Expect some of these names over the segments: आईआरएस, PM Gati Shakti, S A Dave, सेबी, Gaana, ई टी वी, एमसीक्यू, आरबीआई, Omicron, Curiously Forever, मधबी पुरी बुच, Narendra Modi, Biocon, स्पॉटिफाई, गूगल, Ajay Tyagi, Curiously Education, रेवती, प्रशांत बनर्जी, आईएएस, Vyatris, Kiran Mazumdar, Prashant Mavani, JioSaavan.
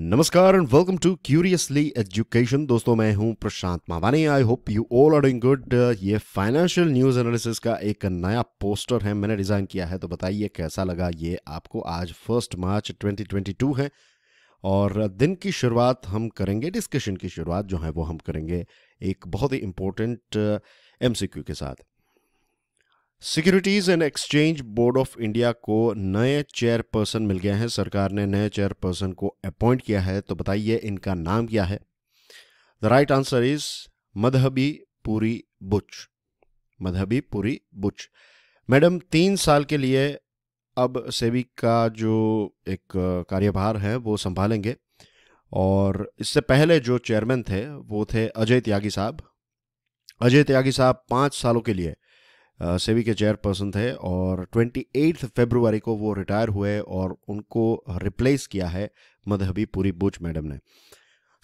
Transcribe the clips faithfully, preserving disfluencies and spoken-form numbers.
नमस्कार and welcome to curiously education. दोस्तों मैं हूं Prashant Mawani. I hope you all are doing good. ये फाइनेंशियल न्यूज़ एनालिसिस का एक नया पोस्टर है, मैंने डिज़ाइन किया है, तो बताइए कैसा लगा ये आपको। आज first March twenty twenty two है और दिन की शुरुआत हम करेंगे, डिस्कशन की शुरुआत जो है वो हम करेंगे एक बहुत ही इम्पोर्टेंट एमसीक्यू के साथ। Securities and exchange board of India को नए चेयरपर्सन मिल गए हैं। सरकार ने नए चेयरपर्सन को अपॉइंट किया है, तो बताइए इनका नाम क्या है। The right answer is मधबी पुरी बुच। मधबी पुरी बुच madam तीन साल के लिए अब सेबी का जो एक कार्यभार है वो संभालेंगे, और इससे पहले जो चेयरमैन थे वो थे अजय त्यागी साहब। अजय त्यागी साहब पाँच सालों के लिए सेबी के चेयरपर्सन थे और अट्ठाईस फरवरी को वो रिटायर हुए और उनको रिप्लेस किया है मधबी पुरी बुच मैडम ने।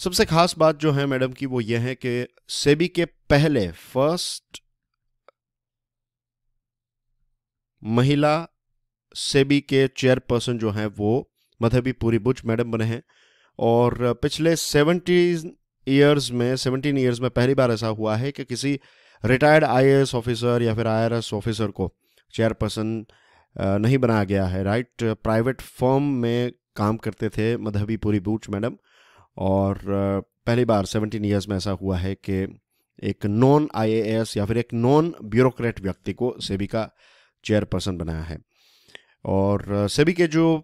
सबसे खास बात जो है मैडम की वो ये है कि सेबी के पहले फर्स्ट महिला सेबी के चेयरपर्सन जो हैं वो मधबी पुरी बुच मैडम बने हैं, और पिछले सत्रह ईयर्स में पहली बार ऐसा हुआ है कि किसी रिटायर्ड आईएएस ऑफिसर या फिर आईआरएस ऑफिसर को चेयरपर्सन नहीं बनाया गया है। राइट, प्राइवेट फर्म में काम करते थे मधबी पुरी बुच मैडम, और पहली बार सत्रह ईयर्स में ऐसा हुआ है कि एक नॉन आईएएस या फिर एक नॉन ब्यूरोक्रेट व्यक्ति को सेबी का चेयरपर्सन बनाया है। और सेबी के जो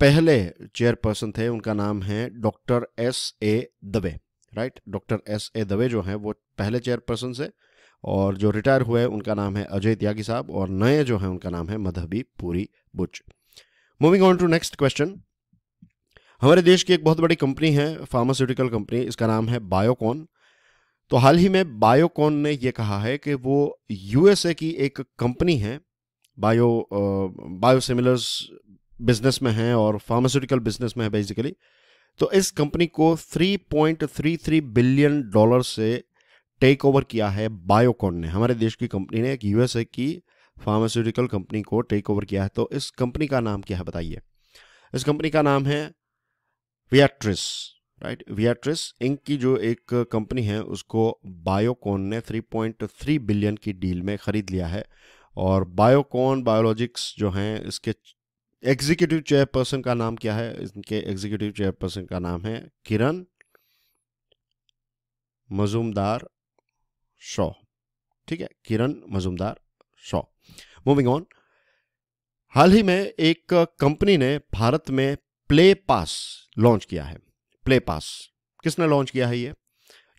पहले चेयरपर्सन थे उनका नाम है doctor S A Dave. Right, doctor S A Dave जो हैं वो पहले चेयरपर्सन से, और जो रिटायर हुए उनका नाम है अजय त्यागी साहब, और नए जो हैं उनका नाम है मधबी पुरी बुच। Moving on to next question. हमारे देश की एक बहुत बड़ी कंपनी है, फार्मास्यूटिकल कंपनी, इसका नाम है बायोकॉन। तो हाल ही में बायोकॉन ने ये कहा है कि वो यूएसए की एक कंपनी है, बायो बायोसिमिलर्स बिजनेस में है और फार्मास्यूटिकल बिजनेस में है बेसिकली। तो इस कंपनी को तीन पॉइंट तीन तीन बिलियन डॉलर से टेक ओवर किया है बायोकॉन ने। हमारे देश की कंपनी ने एक यूएसए की फार्मास्यूटिकल कंपनी को टेक ओवर किया है। तो इस कंपनी का नाम क्या है बताइए। इस कंपनी का नाम है वियाट्रिस। राइट, वियाट्रिस इंक की जो एक कंपनी है उसको बायोकॉन ने तीन पॉइंट तीन बिलियन की डील में खरीद लिया है, और बायोकॉन बायोलॉजिक्स जो हैं इसके एग्जीक्यूटिव चेयरपर्सन का नाम क्या है। इनके एग्जीक्यूटिव चेयरपर्सन का नाम है किरण मजूमदार शॉ। ठीक है, किरण मजूमदार शॉ। मूविंग ऑन, हाल ही में एक कंपनी ने भारत में प्ले पास लॉन्च किया है। प्ले पास किसने लॉन्च किया है? ये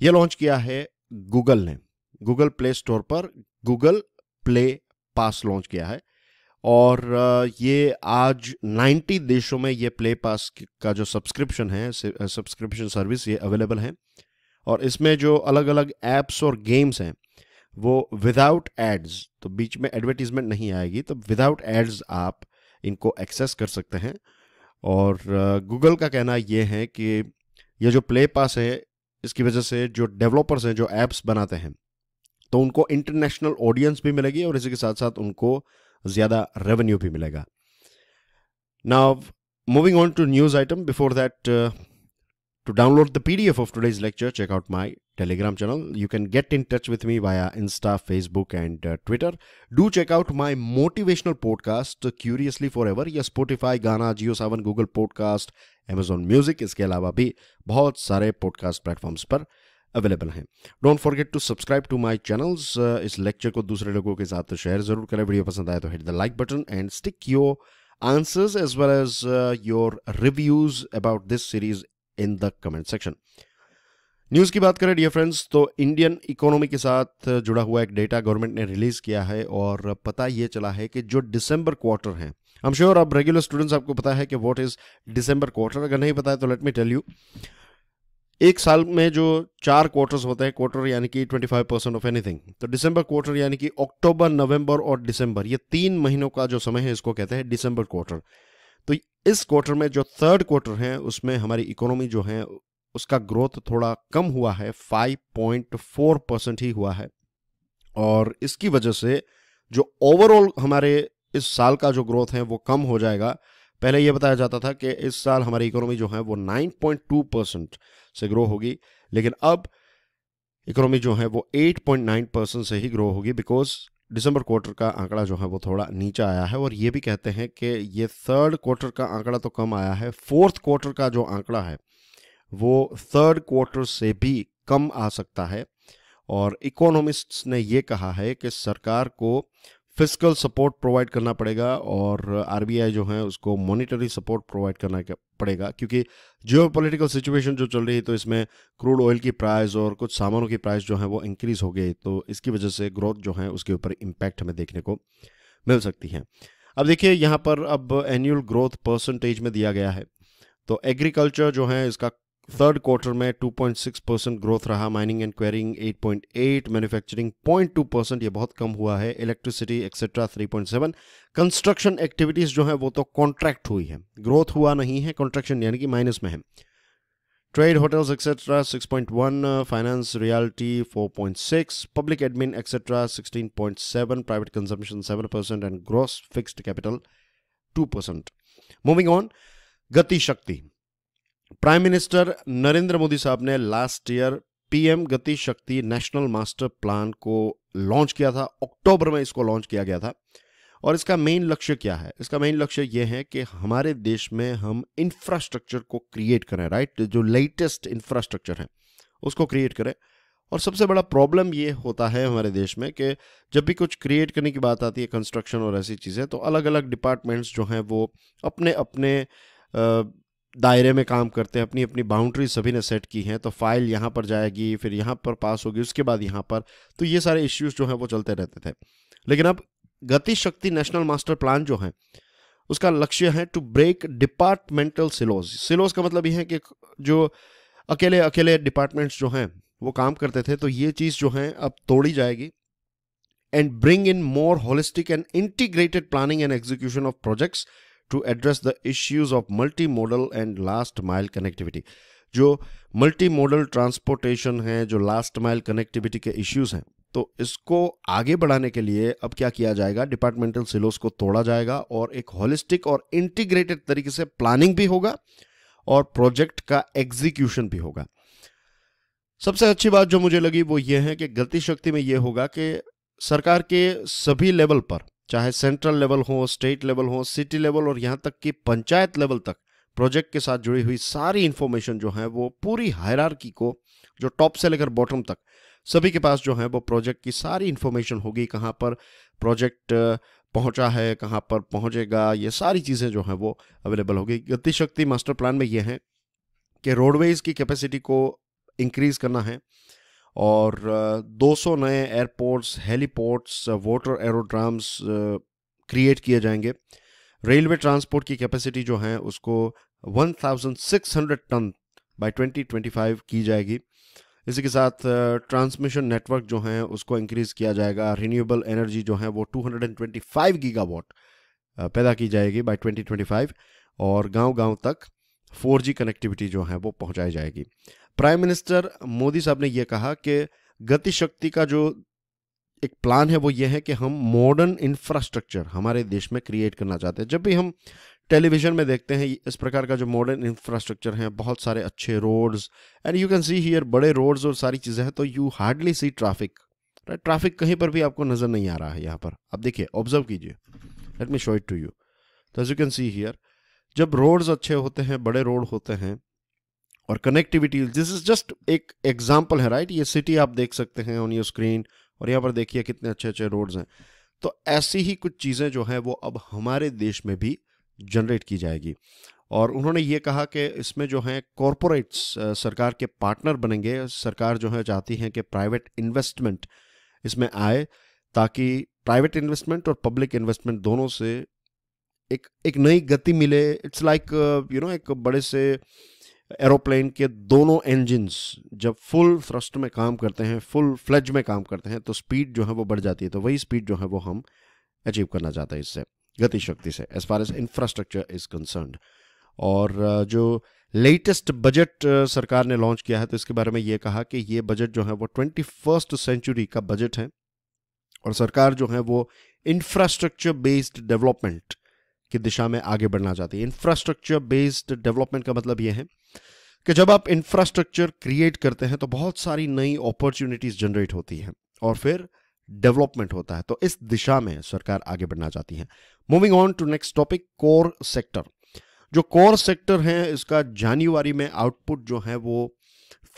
ये लॉन्च किया है गूगल ने। गूगल प्ले स्टोर पर गूगल प्ले पास लॉन्च किया है, और ये आज नब्बे देशों में ये प्ले पास का जो सब्सक्रिप्शन है, सब्सक्रिप्शन सर्विस, ये अवेलेबल है। और इसमें जो अलग अलग ऐप्स और गेम्स हैं वो विदाउट एड्स, तो बीच में एडवर्टीजमेंट नहीं आएगी, तो विदाउट एड्स आप इनको एक्सेस कर सकते हैं। और गूगल का कहना ये है कि ये जो प्ले पास है इसकी वजह से जो डेवलपर्स हैं जो ऐप्स बनाते हैं तो उनको इंटरनेशनल ऑडियंस भी मिलेगी, और इसी के साथ साथ उनको ज़्यादा रेवेन्यू भी मिलेगा। Now moving on to news item. Before that, to download the PDF of today's lecture, check out my Telegram channel. You can get in touch with me via Insta, Facebook and Twitter. Do check out my motivational podcast curiously forever. यह स्पॉटिफाई, Gaana, Jio Saavn, गूगल podcast, Amazon music, इसके अलावा भी बहुत सारे podcast platforms पर available हैं। Don't forget to subscribe to my channels. इस lecture को दूसरे लोगों के साथ शेयर जरूर करें। वीडियो पसंद आए तो hit the like button and stick your answers as well as your reviews about this series in the comment section. News की बात करें डियर फ्रेंड्स, तो इंडियन इकोनॉमी के साथ जुड़ा हुआ एक डेटा गवर्नमेंट ने रिलीज किया है, और पता ये चला है कि जो दिसंबर क्वार्टर है, आई एम श्योर अब रेगुलर स्टूडेंट्स आपको पता है कि व्हाट इज दिसंबर क्वार्टर। अगर नहीं पता है तो लेट मी टेल यू। एक साल में जो चार क्वार्टर्स होते हैं, क्वार्टर यानी कि पच्चीस परसेंट ऑफ एनीथिंग, तो दिसंबर क्वार्टर यानी कि अक्टूबर, नवंबर और दिसंबर, ये तीन महीनों का जो समय है इसको कहते हैं दिसंबर क्वार्टर। तो इस क्वार्टर में जो थर्ड क्वार्टर है उसमें हमारी इकोनॉमी जो है उसका ग्रोथ थोड़ा कम हुआ है, पाँच पॉइंट चार परसेंट ही हुआ है, और इसकी वजह से जो ओवरऑल हमारे इस साल का जो ग्रोथ है वो कम हो जाएगा पहले यह बताया जाता था कि इस साल हमारी इकोनॉमी जो है वो नाइन पॉइंट टू परसेंट से ग्रो होगी, लेकिन अब इकोनॉमी जो है वो एट पॉइंट नाइन परसेंट से ही ग्रो होगी, बिकॉज दिसंबर क्वार्टर का आंकड़ा जो है वो थोड़ा नीचे आया है। और ये भी कहते हैं कि ये थर्ड क्वार्टर का आंकड़ा तो कम आया है, फोर्थ क्वार्टर का जो आंकड़ा है वो थर्ड क्वार्टर से भी कम आ सकता है। और इकोनॉमिस्ट्स ने ये कहा है कि सरकार को फिस्कल सपोर्ट प्रोवाइड करना पड़ेगा और आरबीआई जो है उसको मॉनिटरी सपोर्ट प्रोवाइड करना पड़ेगा, क्योंकि जियोपॉलिटिकल सिचुएशन जो चल रही है तो इसमें क्रूड ऑयल की प्राइस और कुछ सामानों की प्राइस जो है वो इंक्रीज हो गई, तो इसकी वजह से ग्रोथ जो है उसके ऊपर इम्पैक्ट हमें देखने को मिल सकती है। अब देखिए यहाँ पर अब एन्यूअल ग्रोथ परसेंटेज में दिया गया है, तो एग्रीकल्चर जो है इसका थर्ड क्वार्टर में two point six percent growth रहा, mining and quarrying eight point eight, manufacturing point two percent, ये बहुत कम हुआ है, electricity etcetera three point seven, construction activities जो है वो तो कॉन्ट्रैक्ट हुई है, ग्रोथ हुआ नहीं है, कॉन्ट्रैक्शन यानी कि माइनस में है, trade hotels etcetera six point one, finance reality four point six, public admin etcetera sixteen point seven, private consumption seven percent and gross fixed capital two percent. Moving on, Gati Shakti. Prime minister Narendra Modi साहब ने last year PM Gati Shakti national master plan को launch किया था, अक्टूबर में इसको launch किया गया था। और इसका मेन लक्ष्य क्या है? इसका मेन लक्ष्य यह है कि हमारे देश में हम इंफ्रास्ट्रक्चर को क्रिएट करें, राइट, जो लेटेस्ट इंफ्रास्ट्रक्चर है उसको क्रिएट करें। और सबसे बड़ा प्रॉब्लम ये होता है हमारे देश में कि जब भी कुछ क्रिएट करने की बात आती है, कंस्ट्रक्शन और ऐसी चीज़ें, तो अलग अलग डिपार्टमेंट्स जो हैं वो अपने अपने आ, दायरे में काम करते हैं, अपनी अपनी बाउंड्री सभी ने सेट की हैं, तो फाइल यहाँ पर जाएगी, फिर यहाँ पर पास होगी, उसके बाद यहाँ पर, तो ये सारे इश्यूज जो हैं वो चलते रहते थे। लेकिन अब गति शक्ति नेशनल मास्टर प्लान जो है उसका लक्ष्य है to break departmental silos. Silos का मतलब ये है कि जो अकेले अकेले डिपार्टमेंट्स जो हैं वो काम करते थे, तो ये चीज़ जो है अब तोड़ी जाएगी, and bring in more holistic and integrated planning and execution of projects to address the issues of multimodal and last mile connectivity। जो multimodal transportation है, जो last mile connectivity के issues हैं, तो इसको आगे बढ़ाने के लिए अब क्या किया जाएगा, departmental silos को तोड़ा जाएगा और एक holistic और integrated तरीके से planning भी होगा और project का execution भी होगा। सबसे अच्छी बात जो मुझे लगी वो ये है कि गति शक्ति में ये होगा कि सरकार के सभी लेवल पर, चाहे सेंट्रल लेवल हो, स्टेट लेवल हो, सिटी लेवल और यहाँ तक कि पंचायत लेवल तक, प्रोजेक्ट के साथ जुड़ी हुई सारी इन्फॉर्मेशन जो है वो पूरी हायरार्की को, जो टॉप से लेकर बॉटम तक, सभी के पास जो है वो प्रोजेक्ट की सारी इन्फॉर्मेशन होगी, कहाँ पर प्रोजेक्ट पहुँचा है, कहाँ पर पहुँचेगा, ये सारी चीज़ें जो हैं वो अवेलेबल होगी। गति शक्ति मास्टर प्लान में ये है कि रोडवेज़ की कैपेसिटी को इंक्रीज़ करना है और दो सौ नए airports, heliports, water aerodromes create किए जाएंगे। रेलवे ट्रांसपोर्ट की कैपेसिटी जो है उसको सोलह सौ ton by twenty twenty five की जाएगी। इसी के साथ ट्रांसमिशन नेटवर्क जो है उसको इंक्रीज़ किया जाएगा। रिन्यूएबल एनर्जी जो है वो two hundred twenty five gigawatt पैदा की जाएगी बाय ट्वेंटी ट्वेंटी फाइव और गांव-गांव तक फोर जी कनेक्टिविटी जो है वो पहुंचाई जाएगी। प्राइम मिनिस्टर मोदी साहब ने यह कहा कि गति शक्ति का जो एक प्लान है वो ये है कि हम मॉडर्न इंफ्रास्ट्रक्चर हमारे देश में क्रिएट करना चाहते हैं। जब भी हम टेलीविज़न में देखते हैं इस प्रकार का जो मॉडर्न इंफ्रास्ट्रक्चर है, बहुत सारे अच्छे roads and you can see here बड़े रोड्स और सारी चीज़ें हैं, तो you hardly see traffic, right, traffic कहीं पर भी आपको नज़र नहीं आ रहा है। यहाँ पर आप देखिए, ऑब्जर्व कीजिए, let me show it to you, तो as you can see here, जब रोड्स अच्छे होते हैं, बड़े रोड होते हैं और कनेक्टिविटी, दिस इज जस्ट एक एग्जांपल है, राइट, ये सिटी आप देख सकते हैं ऑन योर स्क्रीन और यहाँ पर देखिए कितने अच्छे अच्छे रोड्स हैं। तो ऐसी ही कुछ चीज़ें जो हैं वो अब हमारे देश में भी जनरेट की जाएगी। और उन्होंने ये कहा कि इसमें जो है कॉरपोरेट्स सरकार के पार्टनर बनेंगे। सरकार जो है चाहती है कि प्राइवेट इन्वेस्टमेंट इसमें आए, ताकि प्राइवेट इन्वेस्टमेंट और पब्लिक इन्वेस्टमेंट दोनों से एक एक नई गति मिले। इट्स लाइक यू नो, एक बड़े से एरोप्लेन के दोनों इंजन्स जब फुल थ्रस्ट में काम करते हैं, फुल फ्लेज में काम करते हैं, तो स्पीड जो है वो बढ़ जाती है। तो वही स्पीड जो है वो हम अचीव करना चाहते हैं इससे, गति शक्ति से, as far as infrastructure is concerned. और जो लेटेस्ट बजट सरकार ने लॉन्च किया है, तो इसके बारे में ये कहा कि ये बजट जो है वो ट्वेंटी फर्स्ट सेंचुरी का बजट है और सरकार जो है वो इंफ्रास्ट्रक्चर बेस्ड डेवलपमेंट की दिशा में आगे बढ़ना चाहती है। इंफ्रास्ट्रक्चर बेस्ड डेवलपमेंट का मतलब ये है कि जब आप इंफ्रास्ट्रक्चर क्रिएट करते हैं तो बहुत सारी नई अपॉर्चुनिटीज जनरेट होती हैं और फिर डेवलपमेंट होता है। तो इस दिशा में सरकार आगे बढ़ना चाहती है। Moving on to next topic, core sector. जो कोर सेक्टर है इसका जनवरी में आउटपुट जो है वो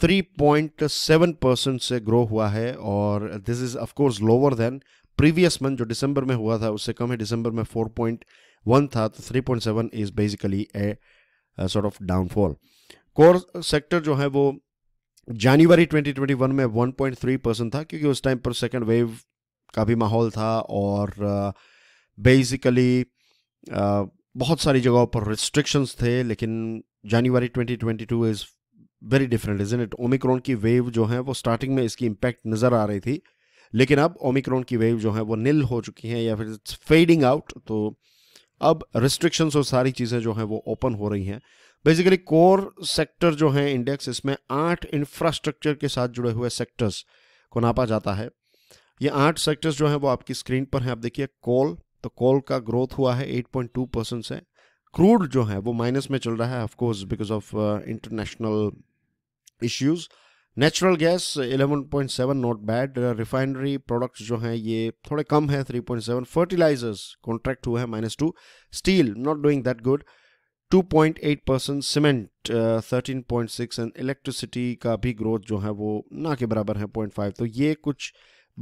थ्री पॉइंट सेवन परसेंट से ग्रो हुआ है और this is of course lower than previous month जो दिसंबर में हुआ था उससे कम है। दिसंबर में फोर पॉइंट वन था तो three point seven is basically a sort of downfall. Core sector जो है वो जनवरी ट्वेंटी ट्वेंटी वन में वन पॉइंट थ्री परसेंट था क्योंकि उस टाइम पर सेकंड वेव का भी माहौल था और बेसिकली uh, uh, बहुत सारी जगहों पर रिस्ट्रिक्शंस थे। लेकिन जनवरी twenty twenty two is very different isn't it. Omicron की वेव जो है वो स्टार्टिंग में इसकी इम्पैक्ट नज़र आ रही थी लेकिन अब ओमिक्रॉन की वेव जो है वो निल हो चुकी है या फिर इट्स फेडिंग आउट। तो अब रिस्ट्रिक्शंस और सारी चीज़ें जो हैं वो ओपन हो रही हैं। बेसिकली कोर सेक्टर जो है इंडेक्स, इसमें आठ इंफ्रास्ट्रक्चर के साथ जुड़े हुए सेक्टर्स को नापा जाता है। ये आठ सेक्टर्स जो हैं वो आपकी स्क्रीन पर हैं। आप देखिए कोल, तो कोल का ग्रोथ हुआ है एट पॉइंट टू परसेंट से। क्रूड जो है वो माइनस में चल रहा है of course because of international issues. Natural gas eleven point seven, not bad. Refinery products जो हैं ये थोड़े कम है, three point seven. Fertilisers contract हुआ है minus two. Steel not doing that good, two point eight percent. Cement thirteen point six and electricity का भी ग्रोथ जो है वो ना के बराबर है, पॉइंट फाइव। तो ये कुछ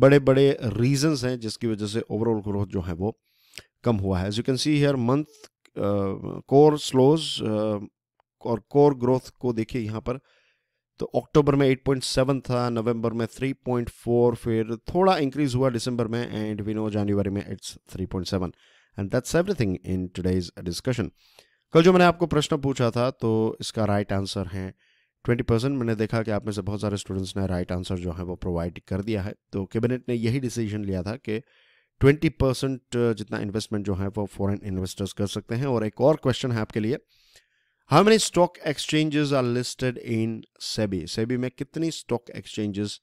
बड़े बड़े रीजंस हैं जिसकी वजह से ओवरऑल ग्रोथ जो है वो कम हुआ है। As you can see here month core slows और कोर ग्रोथ को देखिए यहाँ पर, तो अक्टूबर में एट पॉइंट सेवन था, नवंबर में थ्री पॉइंट फोर, फिर थोड़ा इंक्रीज हुआ दिसंबर में एंड वी नो जनवरी में it's three point seven. And that's everything in today's discussion. कल जो मैंने आपको प्रश्न पूछा था तो इसका राइट आंसर है ट्वेंटी परसेंट। मैंने देखा कि आप में से बहुत सारे स्टूडेंट्स ने राइट आंसर जो है वो प्रोवाइड कर दिया है। तो कैबिनेट ने यही डिसीजन लिया था कि ट्वेंटी परसेंट जितना इन्वेस्टमेंट जो है वो फॉरेन इन्वेस्टर्स कर सकते हैं। और एक और क्वेश्चन है आपके लिए, how many stock exchanges are listed in सेबी? सेबी में कितनी स्टॉक एक्सचेंजेस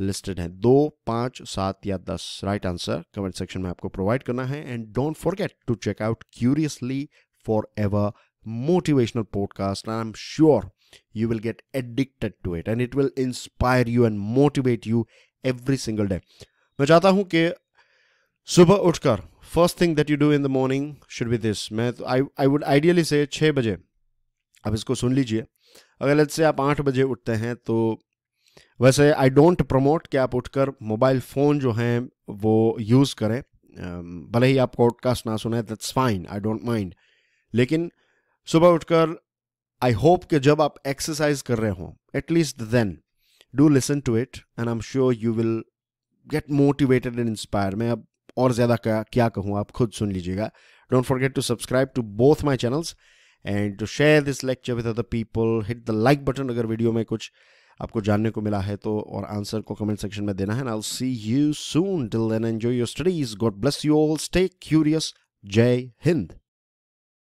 लिस्टेड हैं? दो, पाँच, सात या दस? राइट आंसर कमेंट सेक्शन में आपको प्रोवाइड करना है। And don't forget to check out curiously Forever motivational podcast, and I'm sure you will get addicted to it and it will inspire you and motivate you every single day. मैं चाहता हूँ कि सुबह उठकर first thing that you do in the morning should be this. मैं I I would ideally say छः बजे आप इसको सुन लीजिए। अगर let's say आप आठ बजे उठते हैं तो वैसे I don't promote कि आप उठकर मोबाइल फ़ोन जो हैं वो यूज़ करें। भले ही आप पॉडकास्ट ना सुने, that's fine, I don't mind। लेकिन सुबह उठकर आई होप कि जब आप एक्सरसाइज कर रहे हो at least then do listen to it and I am sure you will get motivated and inspire. मैं अब और ज़्यादा क्या क्या कहूँ, आप खुद सुन लीजिएगा। Don't forget to subscribe to both my channels and to share this lecture with other people. Hit the like button अगर वीडियो में कुछ आपको जानने को मिला है तो, और आंसर को कमेंट सेक्शन में देना है। And I will see you soon. Till then enjoy your studies. God bless you all. Stay curious. जय हिंद।